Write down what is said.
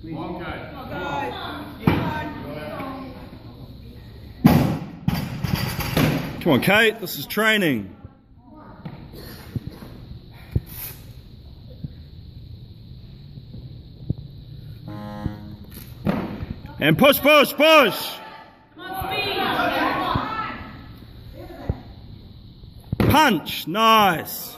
Please. Okay. Come on, guys. Come on, Kate. This is training. And push, push, push. Punch. Nice.